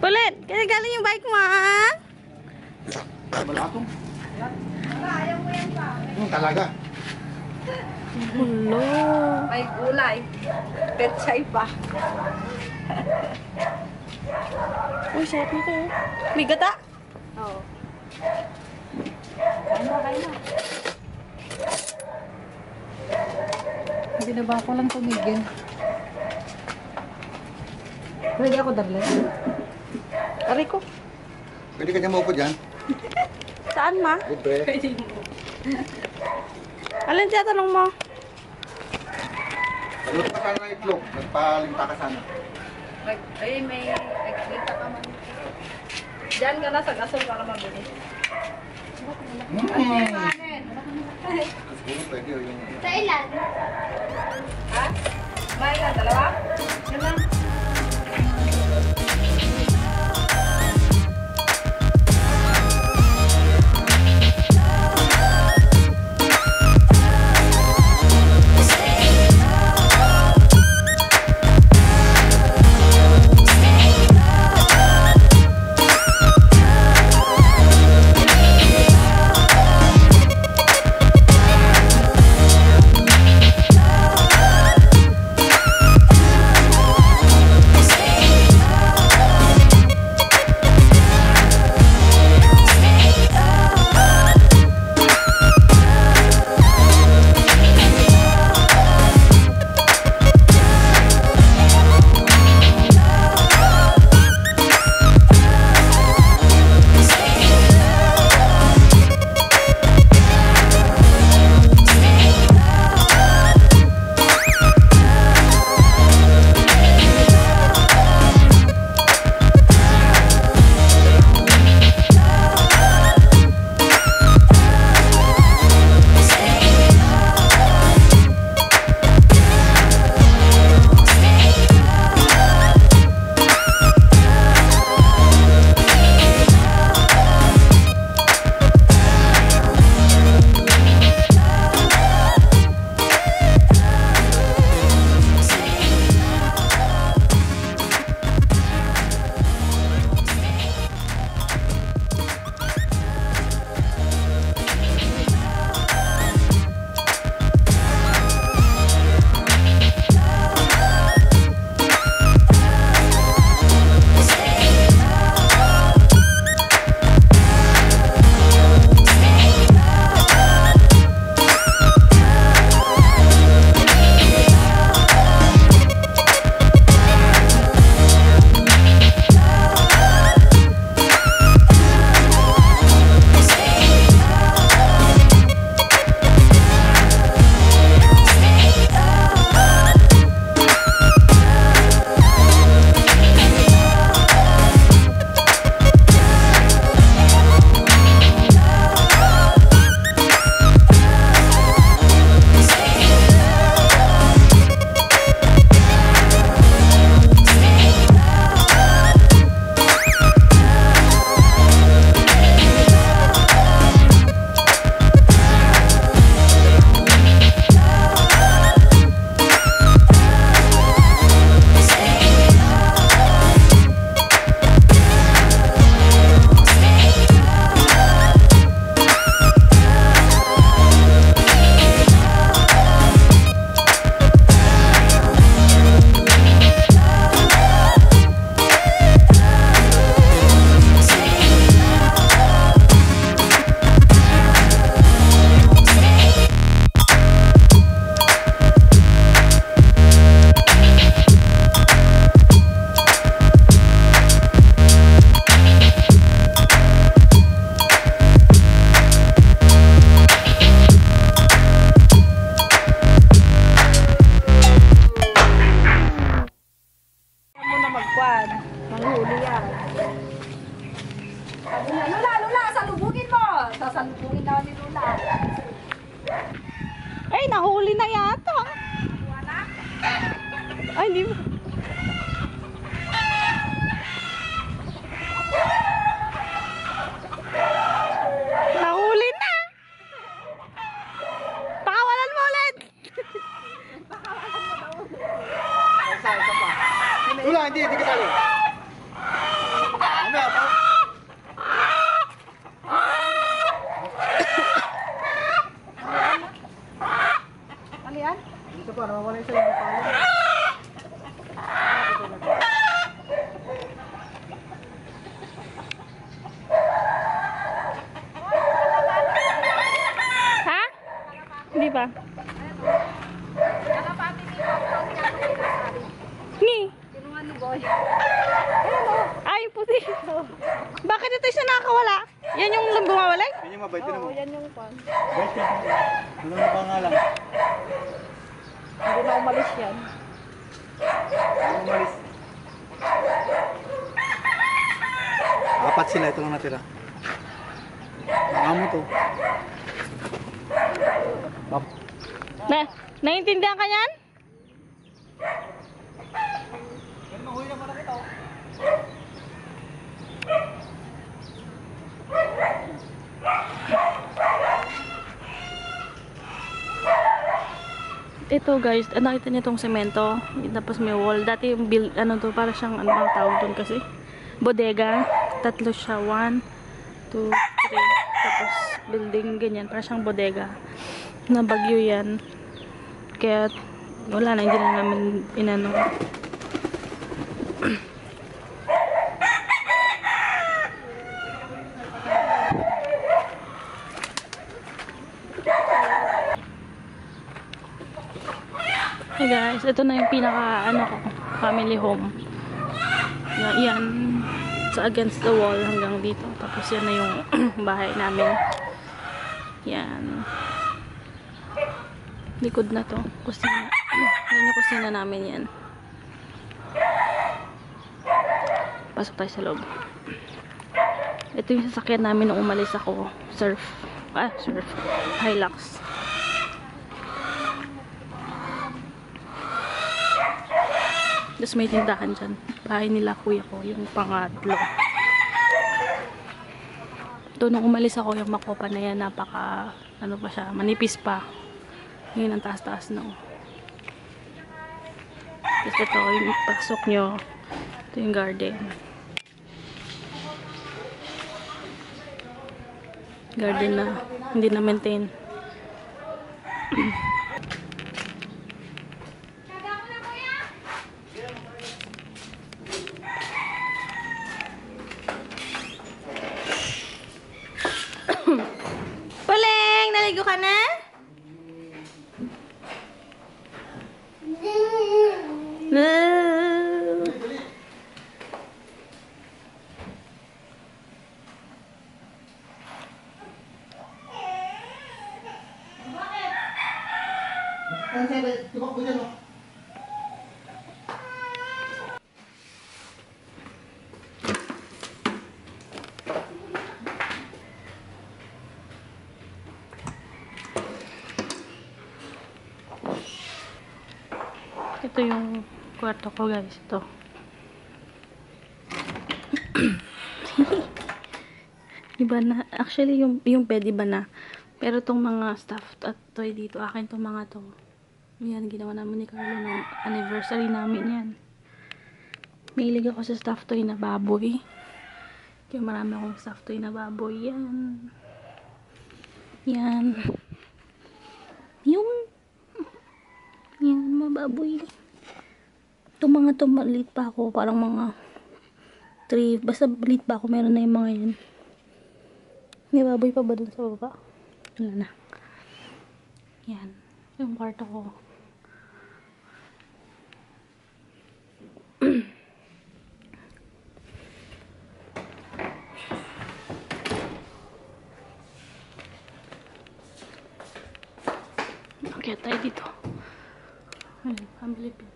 Boleh, kali yang baik mah. Belatung. Baik ulai. Percaya pak. Oh, sehat itu. Miga tak? Oh. Binaba ko lang tumigil. Pwede ako darlan. Aray ko. Pwede ka niya maupo dyan? Saan, ma? Libre. Pwede mo. Alin siya tanong mo? Nagluto ka sana na itlog. Nagpalimta ka sana. Ay, may nagkita ka man. Diyan ka na, sag-asol ka naman din. Thailand. Hah? Mainan dalawa? Ganun. Nahuli na yata. Ay, hindi mo. Nahuli na. sari, Pak? Ni? Ay, puti. Bakit ito siya nakakawala? Yan yung bumawalay? Yan yung mabaitin mo. Oo, yan yung pan. Ano na pangalan? Hindi na umalis yan. Umalis. Apat sila, ito lang natira. Nakamo to. Naiintindihan ka yan? Ito guys, nakita niyo tong semento, tapos may wall. Dati yung build, ano to, para siyang ano bang tawag doon kasi? Bodega. Tatlo siya, 1, 2, 3. Tapos building ganyan, para siyang bodega. Nabagyo yan. Kaya wala na, hindi na namin inano. Hey guys, ito na yung pinaka ano ko, family home. Yan, so against the wall hanggang dito. Tapos yan na yung bahay namin. Yan. Likod na to, kusina. Yan yung kusina namin yan. Pasok tayo sa loob. Ito yung sasakyan namin nung umalis ako. Surf. Hilux. Tapos may tindahan dyan. Bahay nila kuya ko. Yung pangatlo. Ito nung umalis ako, yung Makopa na yan. Napaka, ano pa siya, manipis pa. Ngayon ang taas-taas na. Tapos ito, yung pasok nyo. Ito yung garden. Garden na. Hindi na maintain. Paleng, naligo ka na? Ito yung kwarto ko guys, ito. Iba na, actually yung bed iba na. Pero tong mga stuff at toy dito, akin tong mga to. Yan, ginawa namin ni Carlo ng anniversary namin yan. Mahilig ako sa stuff toy na baboy. Kaya marami akong stuff toy na baboy. Yan. Yan. Yan, mababoy. Itong mga to, maliit pa ako. Parang mga 3. Basta maliit pa ako. Meron na yung mga yan. May baboy pa ba dun sa baba? Wala na. Yan. Yung kwarto ko. Okay, tayo dito. Family picture.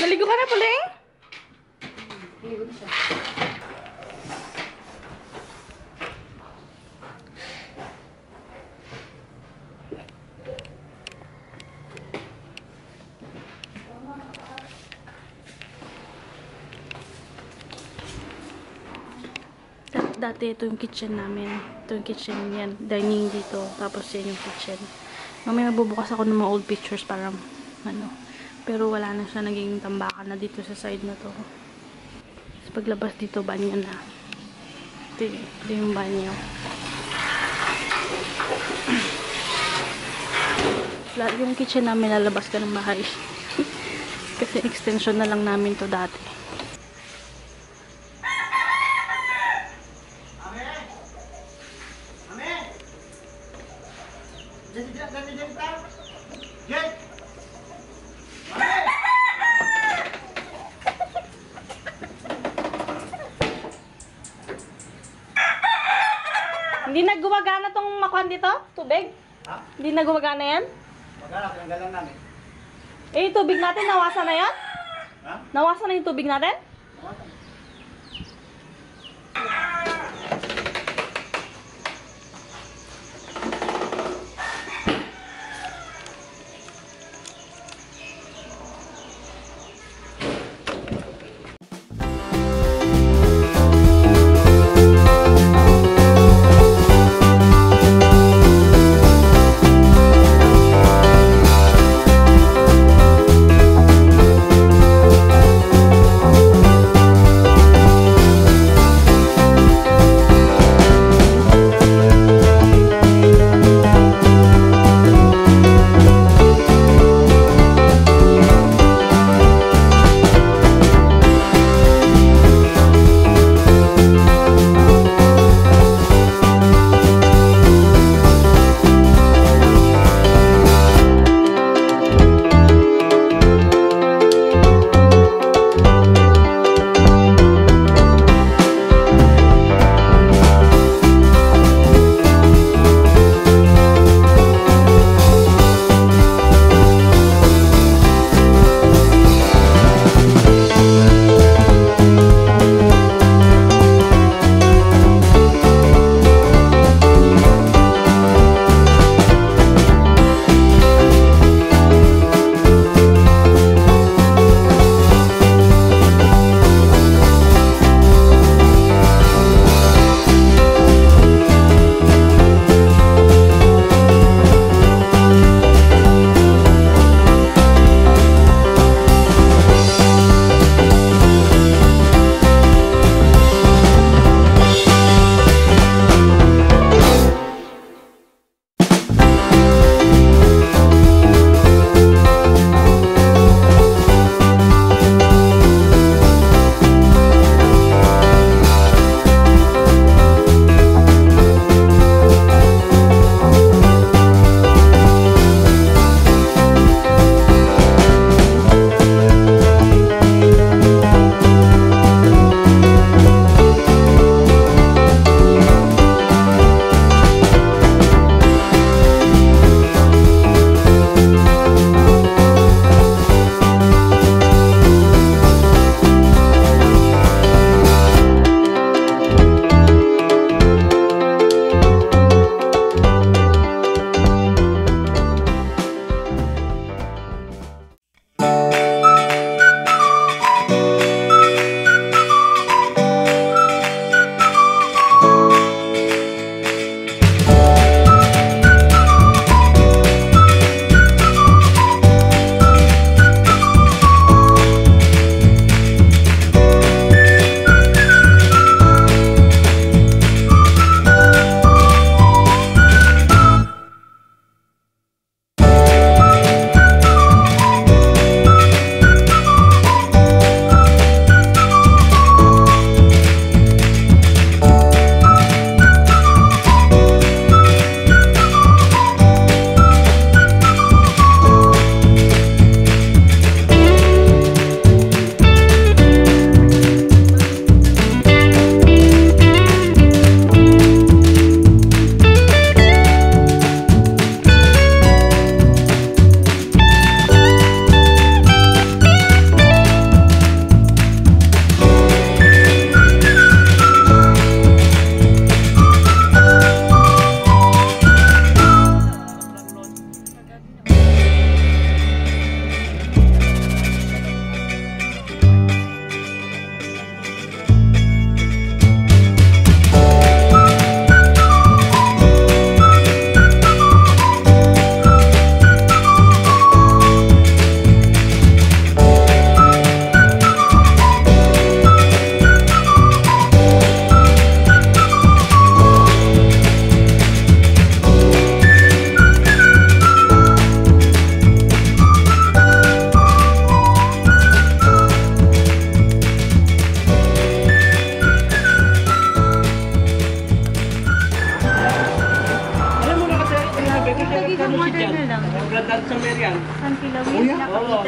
Naligo ka na, Puling? Naligo na siya. dati ito yung kitchen namin. Ito yung kitchen yan. Dining dito. Tapos yan yung kitchen. Mamaya magbubukas ako ng mga old pictures para ano. Pero wala na siya, naging tambakan na dito sa side na to. Sa paglabas dito, banyo na. Ito yung banyo. Yung kitchen namin lalabas ka ng bahay. Kasi extension na lang namin to dati. Hindi na gumagana tong makuhan dito? Tubig? Ha? Hindi na gumagana yan? Magana, pinanggalan namin. Eh, tubig natin, nawasan na yan? Ha? Nawasan na yung tubig natin? Nawasan.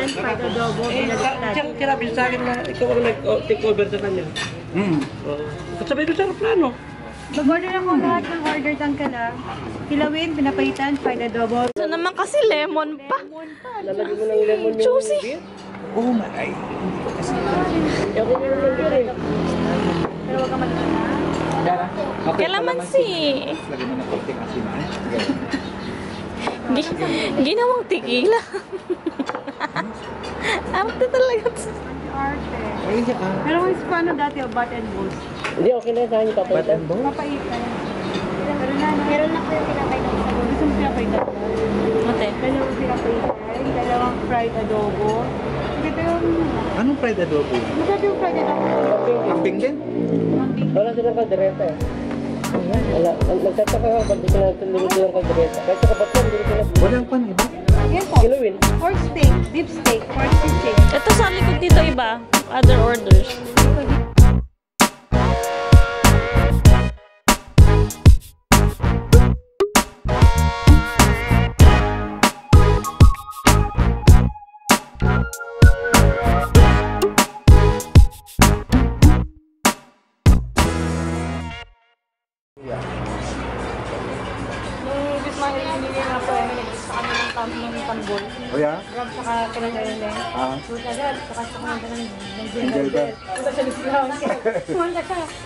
natin fried adobo, binagat natin. Siyang kinapin sa akin na ikaw ang nag-take over sa kanya. At sabihin ko sa aeroplano. Mag-order ako lahat ng order tang ka na. Kilawin, pinapaitan, fried adobo. So naman kasi lemon pa. Lemon pa. Lalagyan mo ng lemon yung beer. Oo, maray. Hindi ko kasi. Ako nga naman beer eh. Pero huwag ka magkana. Kalamansi. Lagyan mo ng konting asin. Ginawang tequila. Arte talaga. Arte. Pero kung Hispano dati, bat and balls. Hindi, okay na yun sa akin yung papaitan. Bat and balls? Papaitan. Meron na kayo pinapaitan. Gusto mo pinapaitan? Mate. Dalawang pinapaitan, dalawang fried adobo. Ito yung... Anong fried adobo? Masyado yung fried adobo. Kamping din? Kamping. Wala silang kaldereta eh. Wala, nagtataka ka pag dito lang ng kaldereta. Kasi kapag dito lang. Walang pan, iba? Yan po. Kilawin. Pork steak, beef steak, pork steak. Ito sa likod dito iba. Other orders.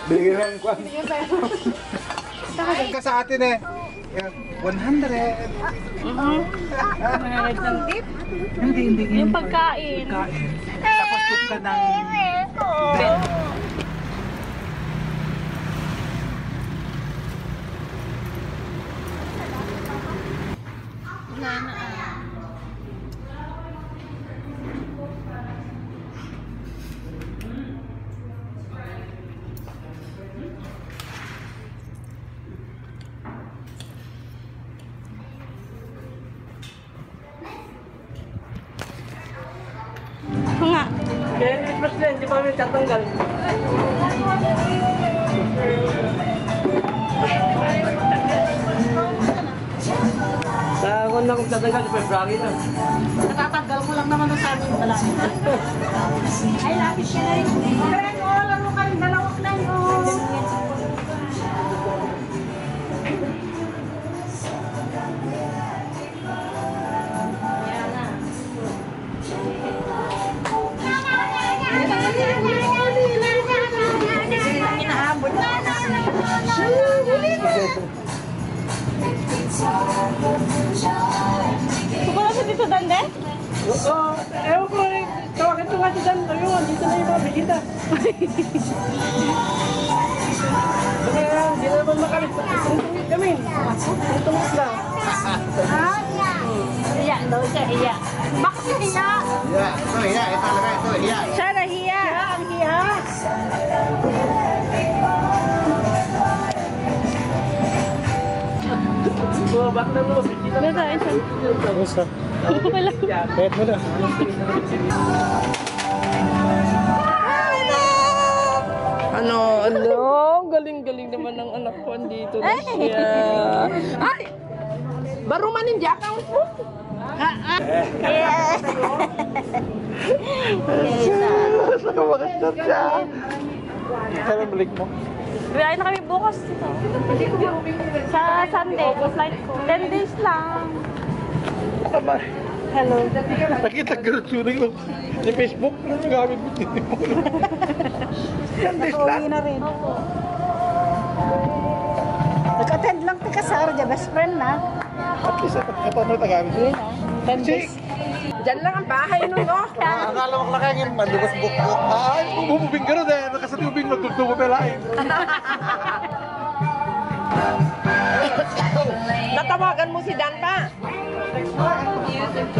Bigyan ko. Bigyan ka sa atin eh. 100. Manalad ng tip? Hindi. Yung pagkain. Tapos tip ka ng... Tatanggal. Kung na kung tatanggal, February na. Natatanggal ko lang naman sa amin. Ay, lapis ka na rin. Karen, lang mo kayo. Dalawak na yun. Ano, galing-galing naman ng anak ko dito na siya. Ay! Baru manin di akang po. Kailan balik mo? Biyahin na kami bukas dito. Sa Sunday, flight ko. 10 days lang. Abay. Hello. Nakita girl-turing mo. Sa Facebook, ano yung gamit mo? Nakauwi na rin. Nag-attend lang tika sa Arja, best friend na. At least, kapano tagamit mo? 10 days. Diyan lang ang bahay nun, oh. Akala mo kakayangin, mandugas buk-buk. Ay, bumubing ka rin eh. Nakasatubing, magdugtubo pelain. Natawagan mo si Dan pa. Thank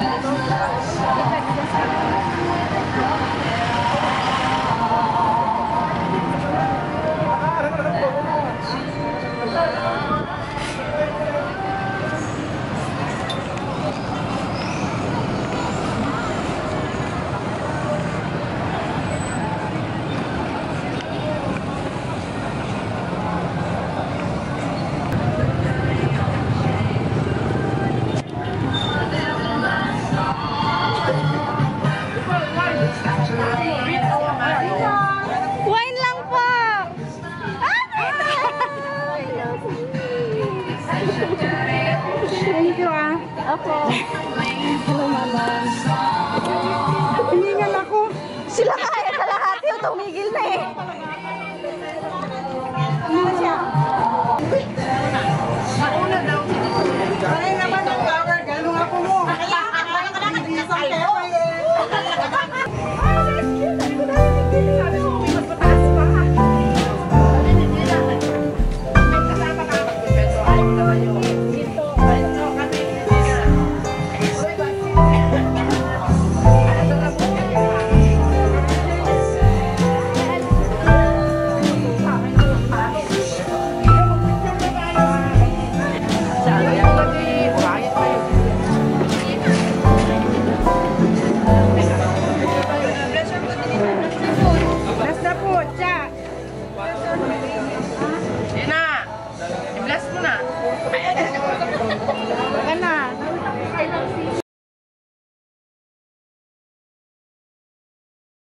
you. Papa. Hello, Mama. Hiningan ako. Sila kaya sa lahat yun. Tumigil na eh. Mauna daw. Mauna naman ang power. Ganun ako mo. Hindi isang pera eh. Salah.